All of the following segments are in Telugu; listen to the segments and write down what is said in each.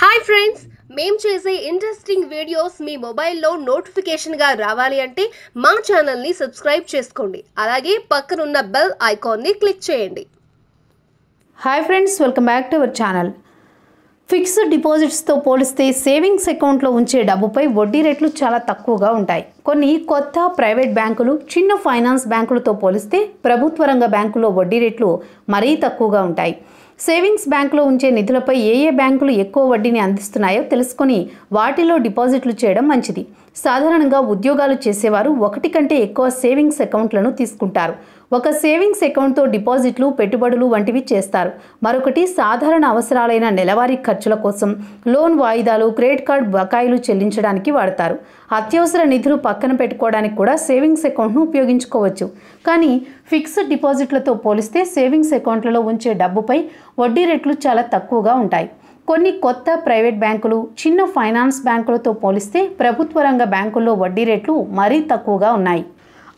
హాయ్ ఫ్రెండ్స్, మేము చేసే ఇంట్రెస్టింగ్ వీడియోస్ మీ మొబైల్లో నోటిఫికేషన్ గా రావాలి అంటే మా ఛానల్ ని సబ్స్క్రైబ్ చేసుకోండి, అలాగే పక్కన ఉన్న బెల్ ఐకాన్ ని క్లిక్ చేయండి. Hi friends, welcome back to our channel. Fixed deposits తో పోలిస్తే సేవింగ్స్ అకౌంట్ లో ఉంచే డబ్బుపై వడ్డీ రేట్లు చాలా తక్కువగా ఉంటాయి. కొన్ని కొత్త ప్రైవేట్ బ్యాంకులు, చిన్న ఫైనాన్స్ బ్యాంకులతో పోలిస్తే ప్రభుత్వ రంగ బ్యాంకుల్లో వడ్డీ రేట్లు మరీ తక్కువగా ఉంటాయి. సేవింగ్స్ బ్యాంకులో ఉంచే నిధులపై ఏ బ్యాంకులు ఎక్కువ వడ్డీని అందిస్తున్నాయో తెలుసుకొని వాటిలో డిపాజిట్లు చేయడం మంచిది. సాధారణంగా ఉద్యోగాలు చేసేవారు ఒకటి కంటే ఎక్కువ సేవింగ్స్ అకౌంట్లను తీసుకుంటారు. ఒక సేవింగ్స్ అకౌంట్తో డిపాజిట్లు, పెట్టుబడులు వంటివి చేస్తారు. మరొకటి సాధారణ అవసరాలైన నెలవారీ ఖర్చుల కోసం, లోన్ వాయిదాలు, క్రెడిట్ కార్డు బకాయిలు చెల్లించడానికి వాడతారు. అత్యవసర నిధులు పక్కన పెట్టుకోవడానికి కూడా సేవింగ్స్ అకౌంట్ను ఉపయోగించుకోవచ్చు. కానీ ఫిక్స్డ్ డిపాజిట్లతో పోలిస్తే సేవింగ్స్ అకౌంట్లలో ఉంచే డబ్బుపై వడ్డీ రేట్లు చాలా తక్కువగా ఉంటాయి. కొన్ని కొత్త ప్రైవేట్ బ్యాంకులు, చిన్న ఫైనాన్స్ బ్యాంకులతో పోలిస్తే ప్రభుత్వ రంగ బ్యాంకుల్లో వడ్డీ రేట్లు మరీ తక్కువగా ఉన్నాయి.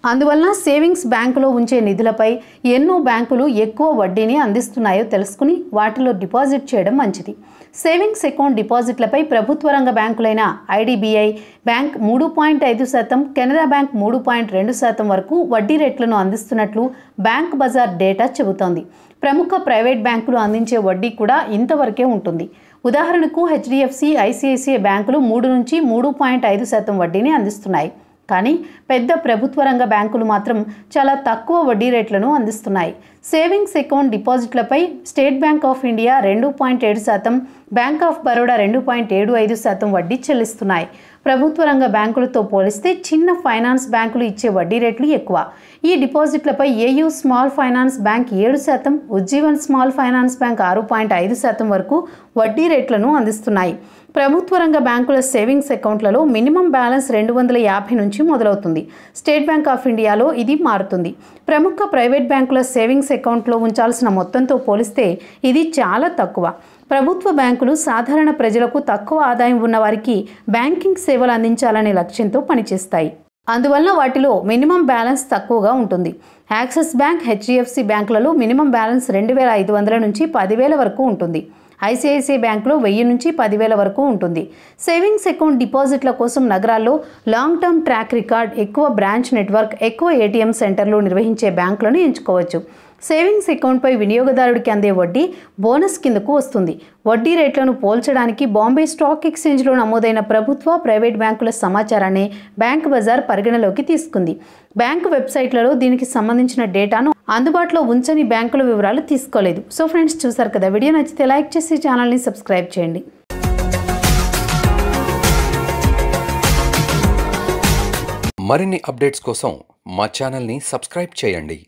అందువల్ల సేవింగ్స్ బ్యాంకులో ఉంచే నిధులపై ఎన్నో బ్యాంకులు ఎక్కువ వడ్డీని అందిస్తున్నాయో తెలుసుకుని వాటిలో డిపాజిట్ చేయడం మంచిది. సేవింగ్స్ అకౌంట్ డిపాజిట్లపై ప్రభుత్వ రంగ బ్యాంకులైన ఐడిబిఐ బ్యాంక్ 3.5%, కెనరా బ్యాంక్ 3.2% వరకు వడ్డీ రేట్లను అందిస్తున్నట్లు బ్యాంక్ బజార్ డేటా చెబుతోంది. ప్రముఖ ప్రైవేట్ బ్యాంకులు అందించే వడ్డీ కూడా ఇంతవరకే ఉంటుంది. ఉదాహరణకు హెచ్డిఎఫ్సి, ఐసిఐసిఐ బ్యాంకులు 3 నుంచి 3.5% వడ్డీని అందిస్తున్నాయి. కానీ పెద్ద ప్రభుత్వ రంగ బ్యాంకులు మాత్రం చాలా తక్కువ వడ్డీ రేట్లను అందిస్తున్నాయి. సేవింగ్స్ అకౌంట్ డిపాజిట్లపై state bank of India 2.7%, bank of Baroda 2.75% వడ్డీ చెల్లిస్తున్నాయి. ప్రభుత్వ రంగ బ్యాంకులతో పోలిస్తే చిన్న ఫైనాన్స్ బ్యాంకులు ఇచ్చే వడ్డీ రేట్లు ఎక్కువ. ఈ డిపాజిట్లపై AU small finance bank 7%, Ujjivan small finance bank 6.5% వరకు వడ్డీ రేట్లను అందిస్తున్నాయి. ప్రభుత్వ రంగ బ్యాంకుల సేవింగ్స్ అకౌంట్లలో మినిమం బ్యాలెన్స్ 250 నుంచి మొదలవుతుంది. స్టేట్ బ్యాంక్ ఆఫ్ ఇండియాలో ఇది మారుతుంది. ప్రముఖ ప్రైవేట్ బ్యాంకుల సేవింగ్స్ అకౌంట్లో ఉంచాల్సిన మొత్తంతో పోలిస్తే ఇది చాలా తక్కువ. ప్రభుత్వ బ్యాంకులు సాధారణ ప్రజలకు, తక్కువ ఆదాయం ఉన్నవారికి బ్యాంకింగ్ సేవలు అందించాలనే లక్ష్యంతో పనిచేస్తాయి. అందువల్ల వాటిలో మినిమం బ్యాలెన్స్ తక్కువగా ఉంటుంది. యాక్సిస్ బ్యాంక్, హెచ్డిఎఫ్సి బ్యాంకులలో మినిమం బ్యాలెన్స్ 2500 నుంచి 10,000 వరకు ఉంటుంది. ఐసిఐసిఐ బ్యాంకులో 1000 నుంచి 10,000 వరకు ఉంటుంది. సేవింగ్స్ అకౌంట్ డిపాజిట్ల కోసం నగరాల్లో లాంగ్ టర్మ్ ట్రాక్ రికార్డ్, ఎక్కువ బ్రాంచ్ నెట్వర్క్, ఎక్కువ ఏటీఎం సెంటర్లు నిర్వహించే బ్యాంకులను ఎంచుకోవచ్చు. సేవింగ్స్ అకౌంట్పై వినియోగదారుడికి అందే వడ్డీ బోనస్ కిందకు వస్తుంది. వడ్డీ రేట్లను పోల్చడానికి బాంబే స్టాక్ ఎక్స్చేంజ్లో నమోదైన ప్రభుత్వ, ప్రైవేట్ బ్యాంకుల సమాచారాన్ని బ్యాంక్ బజార్ పరిగణలోకి తీసుకుంది. బ్యాంకు వెబ్సైట్లలో దీనికి సంబంధించిన డేటాను అందుబాటులో ఉంచని బ్యాంకుల వివరాలు తీసుకోలేదు. సో ఫ్రెండ్స్, చూసారు కదా, వీడియో నచ్చితే లైక్ చేసి ఛానల్ని సబ్స్క్రైబ్ చేయండి. మరిన్ని అప్డేట్స్ కోసం మా ఛానల్ని సబ్స్క్రైబ్ చేయండి.